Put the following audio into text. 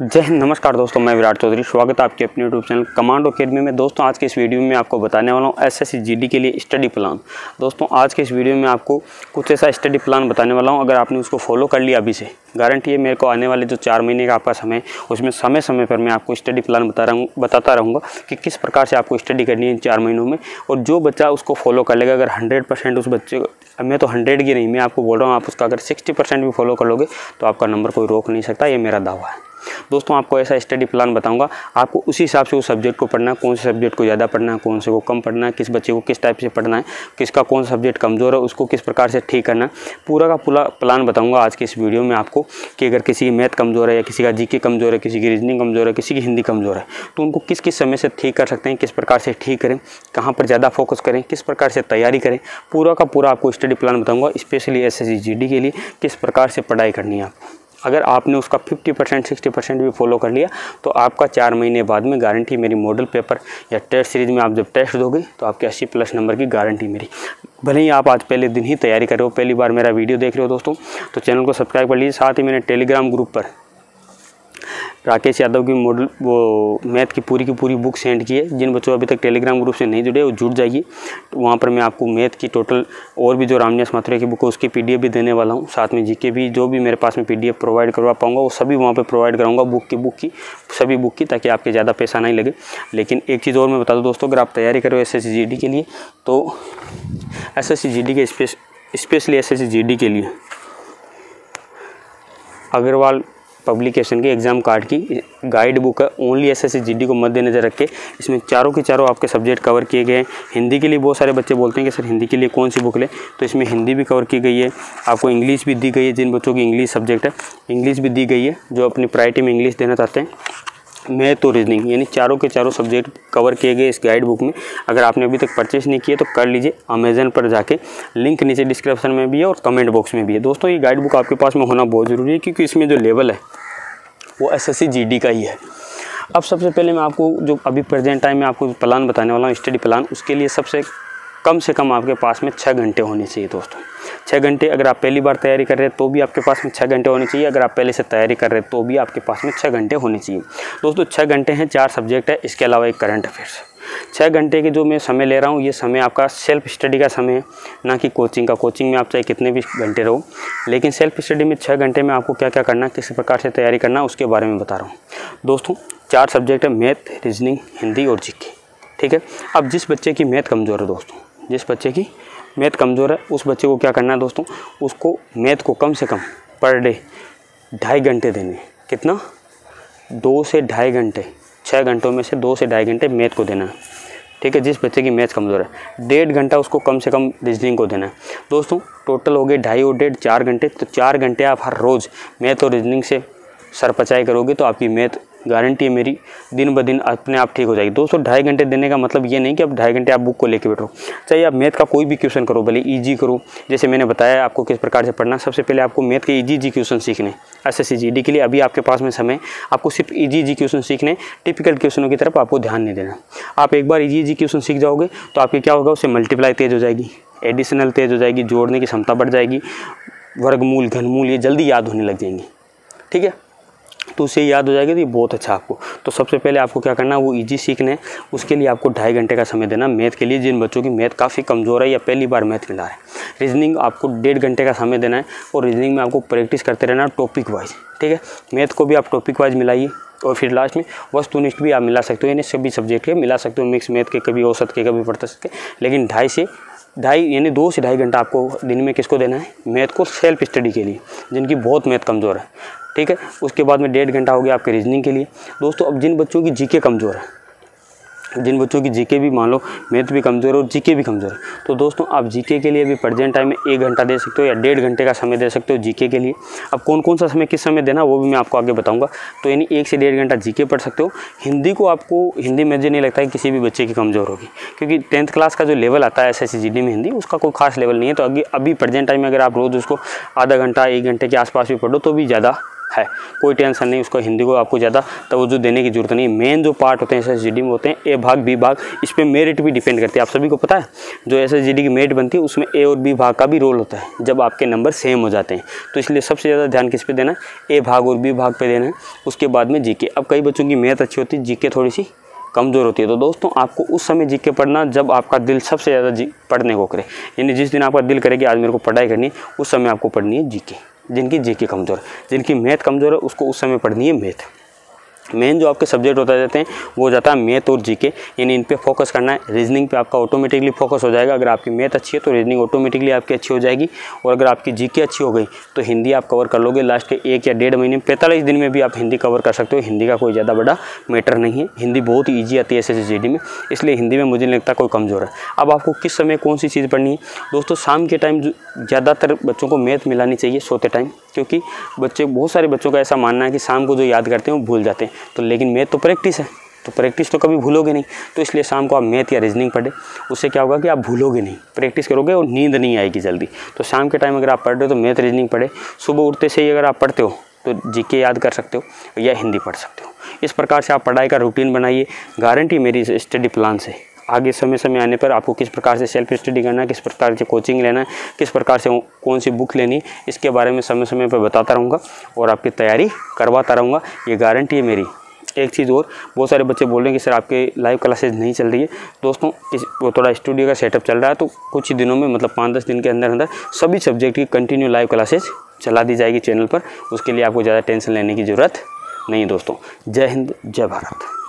जय हिंद, नमस्कार दोस्तों, मैं विराट चौधरी। स्वागत है आपके अपने यूट्यूब चैनल कमांडो अकेडमी में। दोस्तों आज के इस वीडियो में आपको बताने वाला हूँ एसएससी जीडी के लिए स्टडी प्लान। दोस्तों आज के इस वीडियो में आपको कुछ ऐसा स्टडी प्लान बताने वाला हूँ, अगर आपने उसको फॉलो कर लिया अभी से, गारंटी है मेरे को आने वाले जो 4 महीने का आपका समय, उसमें समय समय पर मैं आपको स्टडी प्लान बताता रहूँगा कि किस प्रकार से आपको स्टडी करनी है इन 4 महीनों में। और जो बच्चा उसको फॉलो कर लेगा, अगर 100% उस बच्चे को, मैं तो 100 की नहीं, मैं आपको बोल रहा हूँ, आप उसका अगर 60% भी फॉलो कर लोगे तो आपका नंबर कोई रोक नहीं सकता, ये मेरा दावा है। दोस्तों आपको ऐसा स्टडी प्लान बताऊंगा, आपको उसी हिसाब से उस सब्जेक्ट को पढ़ना है, कौन से सब्जेक्ट को ज़्यादा पढ़ना है, कौन से को कम पढ़ना है, किस बच्चे को किस टाइप से पढ़ना है, किसका कौन सा सब्जेक्ट कमज़ोर है, उसको किस प्रकार से ठीक करना है। पूरा का पूरा प्लान बताऊंगा आज के इस वीडियो में आपको कि अगर किसी की मैथ कमज़ोर है, या किसी का जीके कमज़ोर है, किसी की रीजनिंग कमज़ोर है, किसी की हिंदी कमज़ोर है, तो उनको किस किस समय से ठीक कर सकते हैं, किस प्रकार से ठीक करें, कहाँ पर ज़्यादा फोकस करें, किस प्रकार से तैयारी करें। पूरा का पूरा आपको स्टडी प्लान बताऊँगा, स्पेशली एसएससी जीडी के लिए किस प्रकार से पढ़ाई करनी है आपको। अगर आपने उसका 50% 60% भी फॉलो कर लिया तो आपका 4 महीने बाद में गारंटी मेरी मॉडल पेपर या टेस्ट सीरीज़ में आप जब टेस्ट दोगे तो आपके 80+ नंबर की गारंटी मेरी। भले ही आप आज पहले दिन ही तैयारी कर रहे हो, पहली बार मेरा वीडियो देख रहे हो दोस्तों, तो चैनल को सब्सक्राइब कर लीजिए। साथ ही मैंने टेलीग्राम ग्रुप पर राकेश यादव की मॉडल वो मैथ की पूरी बुक सेंड की है। जिन बच्चों अभी तक टेलीग्राम ग्रुप से नहीं जुड़े वो जुड़ जाइए, वहाँ पर मैं आपको मैथ की टोटल और भी जो रामनास मात्रे की बुक है उसकी पीडीएफ भी देने वाला हूँ। साथ में जीके भी, जो भी मेरे पास में पीडीएफ प्रोवाइड करवा पाऊँगा वो सभी वहाँ पर प्रोवाइड कराऊँगा, बुक की सभी, ताकि आपके ज़्यादा पैसा नहीं लगे। लेकिन एक चीज़ और मैं बता दूँ दोस्तों, अगर आप तैयारी करो एसएससी जीडी के लिए, तो एसएससी जीडी के स्पेशली एसएससी जीडी के लिए अगरवाल पब्लिकेशन के एग्ज़ाम कार्ड की गाइड बुक है, ओनली एसएससी जीडी को मद्देनजर रख के। इसमें चारों के चारों आपके सब्जेक्ट कवर किए गए हैं। हिंदी के लिए बहुत सारे बच्चे बोलते हैं कि सर हिंदी के लिए कौन सी बुक लें, तो इसमें हिंदी भी कवर की गई है, आपको इंग्लिश भी दी गई है, जिन बच्चों की इंग्लिश सब्जेक्ट है इंग्लिश भी दी गई है, जो अपनी प्रायोरिटी में इंग्लिश देना चाहते हैं, मैथ और रीजनिंग, यानी चारों के चारों सब्जेक्ट कवर किए गए इस गाइड बुक में। अगर आपने अभी तक परचेस नहीं किए तो कर लीजिए, अमेज़न पर जाके, लिंक नीचे डिस्क्रिप्शन में भी है और कमेंट बॉक्स में भी है। दोस्तों ये गाइड बुक आपके पास में होना बहुत ज़रूरी है, क्योंकि इसमें जो लेवल है वो एसएससी जीडी का ही है। अब सबसे पहले मैं आपको जो अभी प्रेजेंट टाइम में आपको प्लान बताने वाला हूँ, स्टडी प्लान, उसके लिए कम से कम आपके पास में 6 घंटे होने चाहिए दोस्तों। 6 घंटे, अगर आप पहली बार तैयारी कर रहे हैं तो भी आपके पास में 6 घंटे होने चाहिए, अगर आप पहले से तैयारी कर रहे हैं तो भी आपके पास में 6 घंटे होने चाहिए दोस्तों। 6 घंटे हैं, 4 सब्जेक्ट है, इसके अलावा एक करंट अफेयर्स। 6 घंटे के जो मैं समय ले रहा हूँ, ये समय आपका सेल्फ स्टडी का समय है, ना कि कोचिंग का। कोचिंग में आप चाहे कितने भी घंटे रहो, लेकिन सेल्फ स्टडी में 6 घंटे में आपको क्या क्या करना, किस प्रकार से तैयारी करना, उसके बारे में बता रहा हूँ दोस्तों। 4 सब्जेक्ट है, मैथ, रीजनिंग, हिंदी और जीके, ठीक है। अब जिस बच्चे की मैथ कमज़ोर है दोस्तों, जिस बच्चे की मैथ कमज़ोर है उस बच्चे को क्या करना है दोस्तों, उसको मैथ को कम से कम पर डे 2.5 घंटे देने। कितना? 2 से 2.5 घंटे, 6 घंटों में से 2 से 2.5 घंटे मैथ को देना है, ठीक है। जिस बच्चे की मैथ कमज़ोर है 1.5 घंटा उसको कम से कम रीजनिंग को देना है दोस्तों। टोटल हो गए 2.5 और 1.5, 4 घंटे। तो 4 घंटे आप हर रोज़ मैथ और रीजनिंग से सरपचाई करोगे तो आपकी मैथ, गारंटी है मेरी, दिन ब दिन अपने आप ठीक हो जाएगी दोस्तों। 2.5 घंटे देने का मतलब ये नहीं कि अब 2.5 घंटे आप बुक को लेके बैठो, चाहे आप मैथ का कोई भी क्वेश्चन करो, भले इजी करो। जैसे मैंने बताया आपको किस प्रकार से पढ़ना, सबसे पहले आपको मैथ के इजी क्वेश्चन सीखने। एसएससी जीडी के लिए अभी आपके पास में समय, आपको सिर्फ इजी क्वेश्चन सीखने, टिपिकल क्वेश्चनों की तरफ आपको ध्यान नहीं देना। आप एक बार इजी क्वेश्चन सीख जाओगे तो आपके क्या होगा, उससे मल्टीप्लाई तेज़ हो जाएगी, एडिशनल तेज़ हो जाएगी, जोड़ने की क्षमता बढ़ जाएगी, वर्गमूल, घनमूल ये जल्दी याद होने लग जाएंगे, ठीक है। तो उसे याद हो जाएगा, तो ये बहुत अच्छा आपको। तो सबसे पहले आपको क्या करना है, वो इजी सीखना है, उसके लिए आपको 2.5 घंटे का समय देना मैथ के लिए, जिन बच्चों की मैथ काफ़ी कमज़ोर है या पहली बार मैथ मिला है। रीजनिंग आपको 1.5 घंटे का समय देना है, और रीजनिंग में आपको प्रैक्टिस करते रहना टॉपिक वाइज, ठीक है। मैथ को भी आप टॉपिक वाइज मिलाइए, और फिर लास्ट में वस्तुनिष्ठ भी आप मिला सकते हो, यानी सभी सब्जेक्ट के मिला सकते हो, मिक्स मैथ के, कभी औसत के, कभी प्रतिशत के। लेकिन 2.5 यानी 2 से 2.5 घंटा आपको दिन में किसको देना है, मैथ को, सेल्फ स्टडी के लिए, जिनकी बहुत मैथ कमज़ोर है, ठीक है। उसके बाद में 1.5 घंटा हो गया आपके रीजनिंग के लिए दोस्तों। अब जिन बच्चों की जीके कमज़ोर है, जिन बच्चों की जीके भी मान लो मैथ भी कमज़ोर है और जीके भी कमज़ोर है, तो दोस्तों आप जीके के लिए भी प्रेजेंट टाइम में 1 घंटा दे सकते हो, या 1.5 घंटे का समय दे सकते हो जीके के लिए। अब कौन कौन सा समय, किस समय देना, वो भी मैं आपको आगे बताऊँगा। तो यानी 1 से 1.5 घंटा जीके पढ़ सकते हो। हिंदी को, आपको हिंदी मुझे नहीं लगता है किसी भी बच्चे की कमज़ोर होगी, क्योंकि 10th क्लास का जो लेवल आता है एसएससी जीडी में, हिंदी उसका कोई खास लेवल नहीं है। तो अभी प्रेजेंट टाइम में अगर आप रोज़ उसको आधा घंटा 1 घंटे के आसपास भी पढ़ो तो भी ज़्यादा रखा है, कोई टेंशन नहीं। उसको हिंदी को आपको ज़्यादा तवज्जो देने की जरूरत नहीं। मेन जो पार्ट होते हैं एसएसजीडी में होते हैं ए भाग बी भाग, इस पर मेरिट भी डिपेंड करती है। आप सभी को पता है जो एसएसजीडी की मेरिट बनती है उसमें ए और बी भाग का भी रोल होता है जब आपके नंबर सेम हो जाते हैं। तो इसलिए सबसे ज़्यादा ध्यान किस पे देना है, ए भाग और बी भाग पे देना है। उसके बाद में जीके। अब कई बच्चों की मैथ अच्छी होती है, जीके थोड़ी सी कमज़ोर होती है। तो दोस्तों आपको उस समय जीके पढ़ना जब आपका दिल सबसे ज़्यादा पढ़ने को करे, यानी जिस दिन आपका दिल करे कि आज मेरे को पढ़ाई करनी है, उस समय आपको पढ़नी है जीके। जिनकी जीके कमज़ोर है, जिनकी मैथ कमज़ोर है, उसको उस समय पढ़नी है मैथ। मेन जो आपके सब्जेक्ट होता जाते हैं वो जाता है मैथ और जीके, यानी इन पे फोकस करना है। रीजनिंग पे आपका ऑटोमेटिकली फोकस हो जाएगा। अगर आपकी मैथ अच्छी है तो रीजनिंग ऑटोमेटिकली आपकी अच्छी हो जाएगी, और अगर आपकी जीके अच्छी हो गई तो हिंदी आप कवर कर लोगे। लास्ट के एक या डेढ़ महीने 45 दिन में भी आप हिंदी कवर कर सकते हो। हिंदी का कोई ज़्यादा बड़ा मैटर नहीं है, हिंदी बहुत ईजी आती है एसएससीजीडी में, इसलिए हिंदी में मुझे नहीं लगता कोई कमज़ोर है। अब आपको किस समय कौन सी चीज़ पढ़नी है दोस्तों, शाम के टाइम ज़्यादातर बच्चों को मैथ मिलानी चाहिए सोते टाइम, क्योंकि बच्चे बहुत सारे बच्चों का ऐसा मानना है कि शाम को जो याद करते हैं वो भूल जाते हैं। तो लेकिन मैथ तो प्रैक्टिस है, तो प्रैक्टिस तो कभी भूलोगे नहीं। तो इसलिए शाम को आप मैथ या रीजनिंग पढ़े, उससे क्या होगा कि आप भूलोगे नहीं, प्रैक्टिस करोगे और नींद नहीं आएगी जल्दी। तो शाम के टाइम अगर आप पढ़ रहे हो तो मैथ रीजनिंग पढ़े। सुबह उठते से ही अगर आप पढ़ते हो तो जीके याद कर सकते हो या हिंदी पढ़ सकते हो। इस प्रकार से आप पढ़ाई का रूटीन बनाइए। गारंटी मेरी स्टडी प्लान से आगे समय समय आने पर आपको किस प्रकार से सेल्फ स्टडी करना है, किस प्रकार से कोचिंग लेना है, किस प्रकार से कौन सी बुक लेनी, इसके बारे में समय समय पर बताता रहूँगा और आपकी तैयारी करवाता रहूँगा, ये गारंटी है मेरी। एक चीज़ और, बहुत सारे बच्चे बोल रहे हैं कि सर आपके लाइव क्लासेज नहीं चल रही है। दोस्तों वो थोड़ा स्टूडियो का सेटअप चल रहा है, तो कुछ ही दिनों में मतलब 5-10 दिन के अंदर अंदर सभी सब्जेक्ट की कंटिन्यू लाइव क्लासेज चला दी जाएगी चैनल पर। उसके लिए आपको ज़्यादा टेंशन लेने की ज़रूरत नहीं है दोस्तों। जय हिंद, जय भारत।